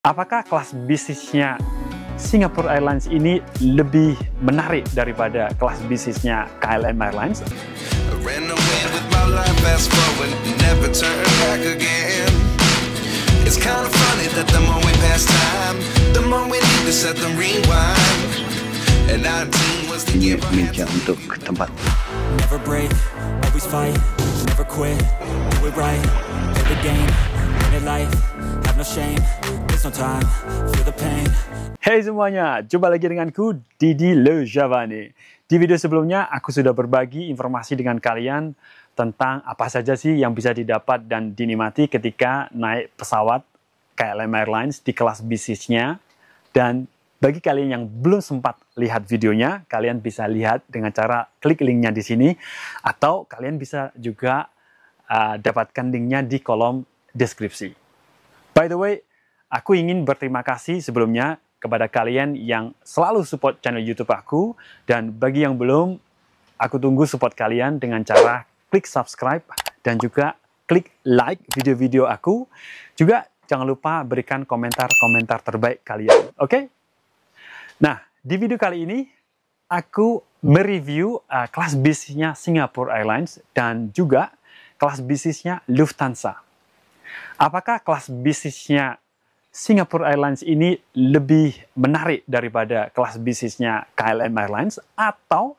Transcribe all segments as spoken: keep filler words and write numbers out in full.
Apakah kelas bisnisnya Singapore Airlines ini lebih menarik daripada kelas bisnisnya K L M Airlines? Ini meja untuk tempat. Hey semuanya, jumpa lagi denganku Didi Le Javanais. Di video sebelumnya aku sudah berbagi informasi dengan kalian tentang apa saja sih yang bisa didapat dan dinikmati ketika naik pesawat K L M Airlines di kelas bisnisnya. Dan bagi kalian yang belum sempat lihat videonya, kalian bisa lihat dengan cara klik linknya di sini, atau kalian bisa juga uh, dapatkan linknya di kolom deskripsi. By the way, aku ingin berterima kasih sebelumnya kepada kalian yang selalu support channel YouTube aku, dan bagi yang belum, aku tunggu support kalian dengan cara klik subscribe dan juga klik like video-video aku. Juga jangan lupa berikan komentar-komentar terbaik kalian, oke? Okay? Nah, di video kali ini aku mereview uh, kelas bisnisnya Singapore Airlines dan juga kelas bisnisnya Lufthansa. Apakah kelas bisnisnya Singapore Airlines ini lebih menarik daripada kelas bisnisnya K L M Airlines, atau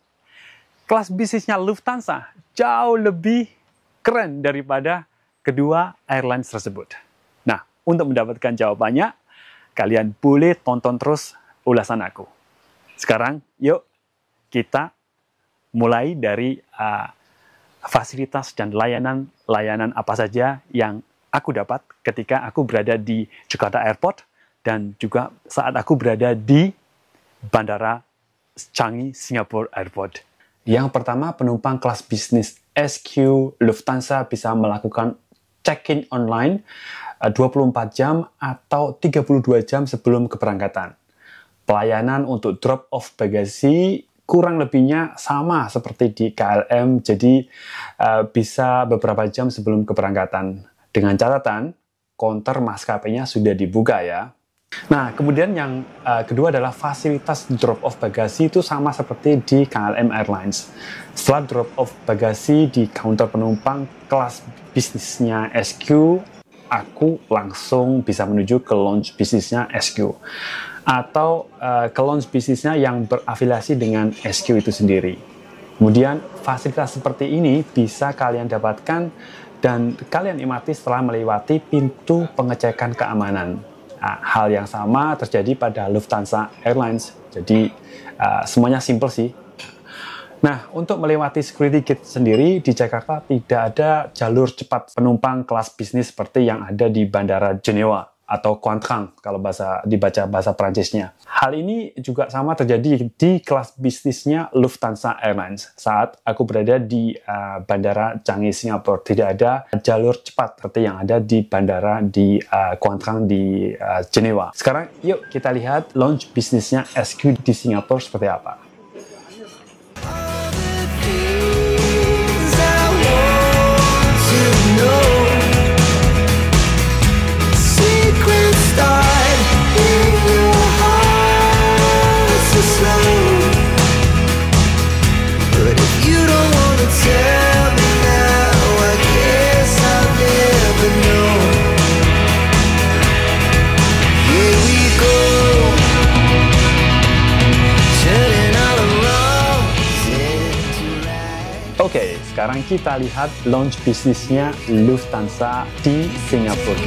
kelas bisnisnya Lufthansa jauh lebih keren daripada kedua airlines tersebut? Nah, untuk mendapatkan jawabannya, kalian boleh tonton terus ulasan aku. Sekarang, yuk kita mulai dari uh, fasilitas dan layanan-layanan apa saja yang aku dapat ketika aku berada di Jakarta Airport dan juga saat aku berada di Bandara Changi Singapore Airport. Yang pertama, penumpang kelas bisnis S Q Lufthansa bisa melakukan check-in online dua puluh empat jam atau tiga puluh dua jam sebelum keberangkatan. Pelayanan untuk drop-off bagasi kurang lebihnya sama seperti di K L M, jadi uh, bisa beberapa jam sebelum keberangkatan. Dengan catatan, konter maskapainya sudah dibuka ya. Nah, kemudian yang uh, kedua adalah fasilitas drop-off bagasi itu sama seperti di K L M Airlines. Setelah drop-off bagasi di counter penumpang kelas bisnisnya S Q, aku langsung bisa menuju ke lounge bisnisnya S Q. Atau uh, ke lounge bisnisnya yang berafiliasi dengan S Q itu sendiri. Kemudian, fasilitas seperti ini bisa kalian dapatkan dan kalian nikmati setelah melewati pintu pengecekan keamanan. Nah, hal yang sama terjadi pada Lufthansa Airlines, jadi uh, semuanya simple sih. Nah, untuk melewati security gate sendiri, di Jakarta tidak ada jalur cepat penumpang kelas bisnis seperti yang ada di Bandara Jenewa atau Quantrang kalau bahasa dibaca bahasa Prancisnya. Hal ini juga sama terjadi di kelas bisnisnya Lufthansa Airlines. Saat aku berada di uh, Bandara Changi Singapura, tidak ada jalur cepat seperti yang ada di bandara di uh, Quantrang di uh, Jenewa. Sekarang yuk kita lihat lounge bisnisnya S Q di Singapura seperti apa. Oke, sekarang kita lihat launch bisnisnya Lufthansa di Singapura.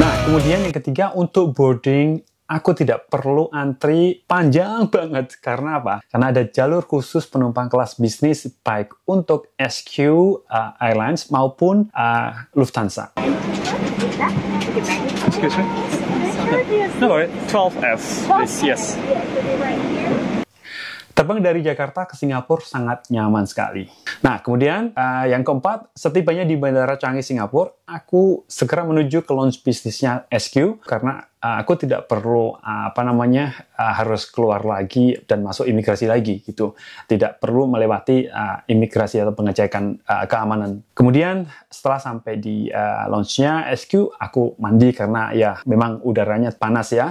Nah, kemudian yang ketiga, untuk boarding aku tidak perlu antri panjang banget. Karena apa? Karena ada jalur khusus penumpang kelas bisnis baik untuk S Q uh, Airlines maupun uh, Lufthansa. Excuse me. No, twelve F, yes. Terbang dari Jakarta ke Singapura sangat nyaman sekali. Nah, kemudian uh, yang keempat, setibanya di Bandara Changi Singapura, aku segera menuju ke lounge bisnisnya S Q karena uh, aku tidak perlu uh, apa namanya uh, harus keluar lagi dan masuk imigrasi lagi gitu. Tidak perlu melewati uh, imigrasi atau pengecekan uh, keamanan. Kemudian setelah sampai di uh, lounge-nya S Q, aku mandi karena ya memang udaranya panas ya.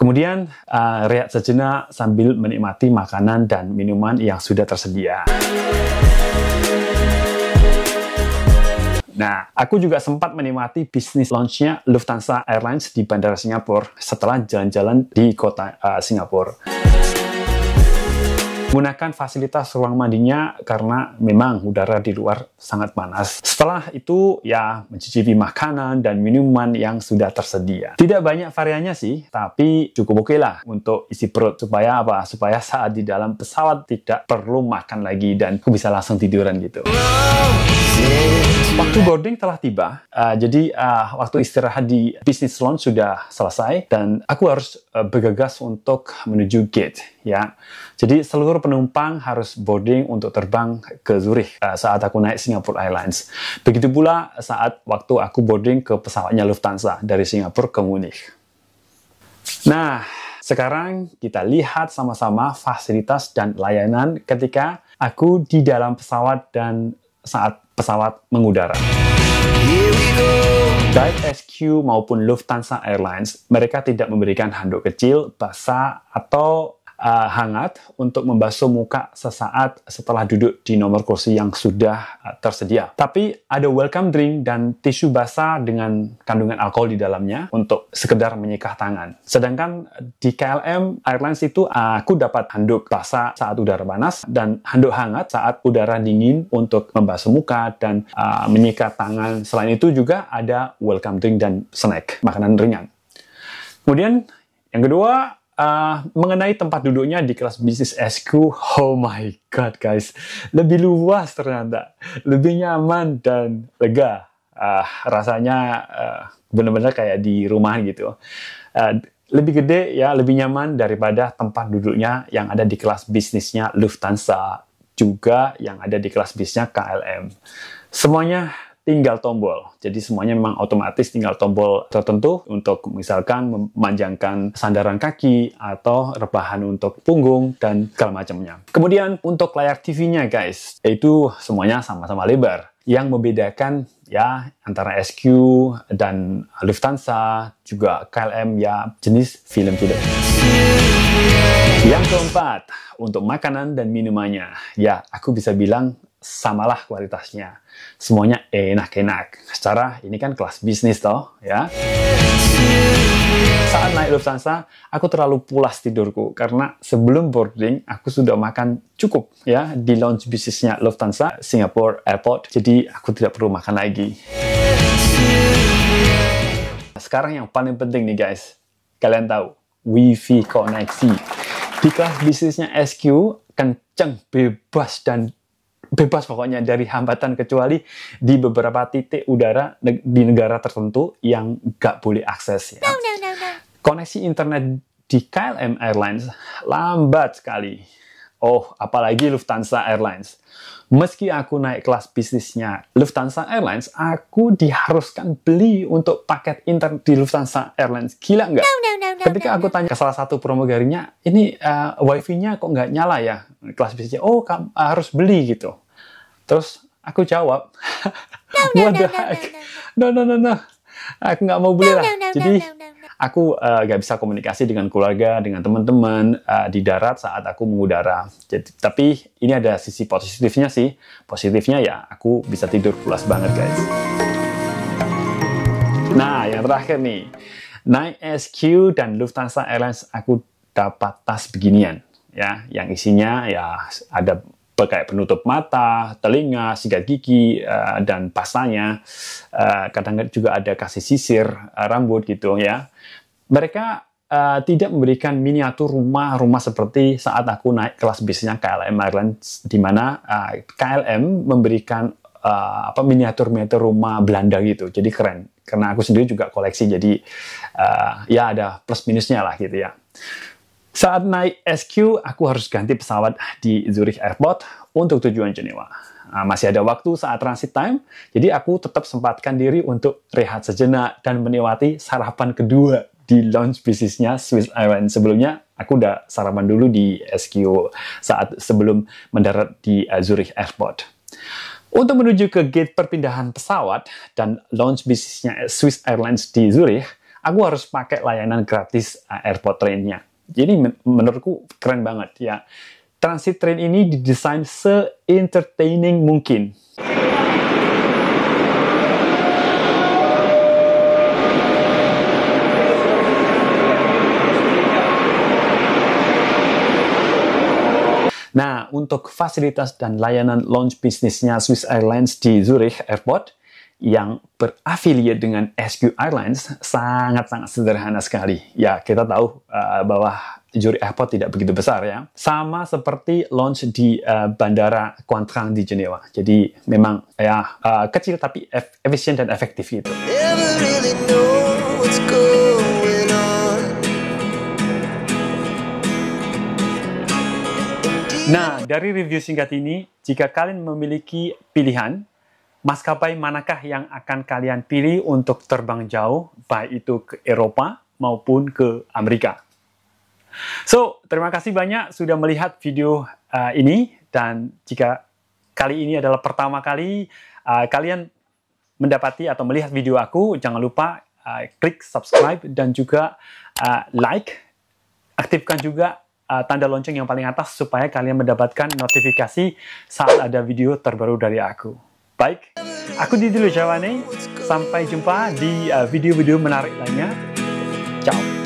Kemudian uh, rehat sejenak sambil menikmati makanan dan minuman yang sudah tersedia. Nah, aku juga sempat menikmati bisnis launch-nya Lufthansa Airlines di Bandara Singapura setelah jalan-jalan di kota uh, Singapura. Gunakan fasilitas ruang mandinya karena memang udara di luar sangat panas. Setelah itu ya mencicipi makanan dan minuman yang sudah tersedia. Tidak banyak variannya sih, tapi cukup oke lah untuk isi perut supaya apa? Supaya saat di dalam pesawat tidak perlu makan lagi dan aku bisa langsung tiduran gitu. Waktu boarding telah tiba, uh, jadi uh, waktu istirahat di business lounge sudah selesai dan aku harus uh, bergegas untuk menuju gate ya. Jadi seluruh penumpang harus boarding untuk terbang ke Zurich saat aku naik Singapore Airlines. Begitu pula saat waktu aku boarding ke pesawatnya Lufthansa dari Singapura ke Munich. Nah, sekarang kita lihat sama-sama fasilitas dan layanan ketika aku di dalam pesawat dan saat pesawat mengudara. Baik S Q maupun Lufthansa Airlines, mereka tidak memberikan handuk kecil, basah, atau Uh, hangat untuk membasuh muka sesaat setelah duduk di nomor kursi yang sudah uh, tersedia. Tapi ada welcome drink dan tisu basah dengan kandungan alkohol di dalamnya untuk sekedar menyikah tangan. Sedangkan di K L M Airlines itu uh, aku dapat handuk basah saat udara panas dan handuk hangat saat udara dingin untuk membasuh muka dan uh, menyikah tangan. Selain itu juga ada welcome drink dan snack, makanan ringan. Kemudian yang kedua, Uh, mengenai tempat duduknya di kelas bisnis S Q, oh my god guys, lebih luas ternyata, lebih nyaman dan lega. Uh, rasanya uh, benar-benar kayak di rumah gitu. Uh, lebih gede ya, lebih nyaman daripada tempat duduknya yang ada di kelas bisnisnya Lufthansa, juga yang ada di kelas bisnisnya K L M. Semuanya tinggal tombol, jadi semuanya memang otomatis tinggal tombol tertentu untuk misalkan memanjangkan sandaran kaki atau rebahan untuk punggung dan segala macamnya. Kemudian untuk layar T V-nya guys, itu semuanya sama-sama lebar. Yang membedakan ya antara S Q dan Lufthansa juga K L M ya jenis film film. Yang keempat, untuk makanan dan minumannya, ya aku bisa bilang samalah kualitasnya, semuanya enak-enak. Secara ini kan kelas bisnis toh ya. Saat naik Lufthansa, aku terlalu pulas tidurku karena sebelum boarding aku sudah makan cukup ya di lounge bisnisnya Lufthansa Singapore Airport. Jadi aku tidak perlu makan lagi. Sekarang yang paling penting nih guys, kalian tahu Wi-Fi koneksi di kelas bisnisnya S Q kenceng, bebas dan bebas pokoknya dari hambatan, kecuali di beberapa titik udara di negara tertentu yang nggak boleh akses ya. No, no, no, no. Koneksi internet di K L M Airlines lambat sekali. Oh, apalagi Lufthansa Airlines. Meski aku naik kelas bisnisnya Lufthansa Airlines, aku diharuskan beli untuk paket internet di Lufthansa Airlines. Gila nggak? No, no, no, no, Ketika aku tanya ke salah satu promogarinya, ini uh, wifi-nya kok nggak nyala ya? Kelas bisnisnya, oh kamu harus beli gitu. Terus aku jawab, no, no, no, no, no, no, no, no. Aku nggak mau beli lah. No, no, no, Jadi, no, no, no. Aku uh, gak bisa komunikasi dengan keluarga, dengan teman-teman uh, di darat saat aku mengudara. Jadi, tapi ini ada sisi positifnya sih. Positifnya ya, aku bisa tidur pulas banget guys. Nah, yang terakhir nih. Naik S Q dan Lufthansa Airlines, aku dapat tas beginian. Ya, yang isinya ya ada kayak penutup mata, telinga, sikat gigi, uh, dan pastanya. Uh, kadang-kadang juga ada kasih sisir uh, rambut gitu ya. Mereka uh, tidak memberikan miniatur rumah-rumah seperti saat aku naik kelas bisnisnya K L M Airlines, di mana uh, K L M memberikan uh, apa miniatur-miniatur rumah Belanda gitu. Jadi keren. Karena aku sendiri juga koleksi, jadi uh, ya ada plus minusnya lah gitu ya. Saat naik S Q, aku harus ganti pesawat di Zurich Airport untuk tujuan Jenewa. Nah, masih ada waktu saat transit time, jadi aku tetap sempatkan diri untuk rehat sejenak dan menikmati sarapan kedua di lounge bisnisnya Swiss Airlines. Sebelumnya, aku udah sarapan dulu di S Q saat sebelum mendarat di Zurich Airport. Untuk menuju ke gate perpindahan pesawat dan lounge bisnisnya Swiss Airlines di Zurich, aku harus pakai layanan gratis airport train-nya. Jadi menurutku keren banget ya. Transit train ini didesain se-entertaining mungkin. Nah, untuk fasilitas dan layanan lounge bisnisnya Swiss Airlines di Zurich Airport yang berafiliat dengan S Q Airlines sangat-sangat sederhana sekali. Ya, kita tahu uh, bahwa Zurich Airport tidak begitu besar ya. Sama seperti launch di uh, Bandara Quantrang di Jenewa. Jadi memang ya uh, kecil tapi ef efisien dan efektif gitu. Never really know what's going on. Nah, dari review singkat ini, jika kalian memiliki pilihan, maskapai manakah yang akan kalian pilih untuk terbang jauh, baik itu ke Eropa maupun ke Amerika? So, terima kasih banyak sudah melihat video uh, ini, dan jika kali ini adalah pertama kali uh, kalian mendapati atau melihat video aku, jangan lupa uh, klik subscribe dan juga uh, like. Aktifkan juga Uh, tanda lonceng yang paling atas supaya kalian mendapatkan notifikasi saat ada video terbaru dari aku. Baik, aku Didi Le Javanais. Sampai jumpa di video-video uh, menarik lainnya. Ciao.